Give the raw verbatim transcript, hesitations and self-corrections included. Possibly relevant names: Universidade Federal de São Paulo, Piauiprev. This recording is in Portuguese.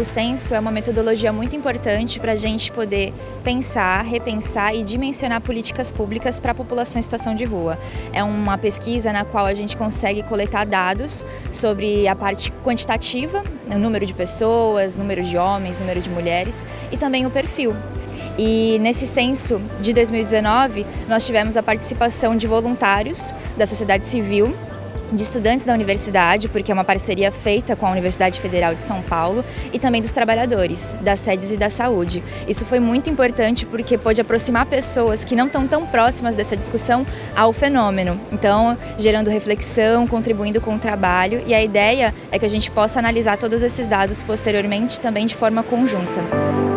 O censo é uma metodologia muito importante para a gente poder pensar, repensar e dimensionar políticas públicas para a população em situação de rua. É uma pesquisa na qual a gente consegue coletar dados sobre a parte quantitativa, o número de pessoas, número de homens, número de mulheres e também o perfil. E nesse censo de dois mil e dezenove, nós tivemos a participação de voluntários da sociedade civil, de estudantes da universidade, porque é uma parceria feita com a Universidade Federal de São Paulo, e também dos trabalhadores, das sedes e da saúde. Isso foi muito importante porque pôde aproximar pessoas que não estão tão próximas dessa discussão ao fenômeno, então gerando reflexão, contribuindo com o trabalho, e a ideia é que a gente possa analisar todos esses dados posteriormente também de forma conjunta.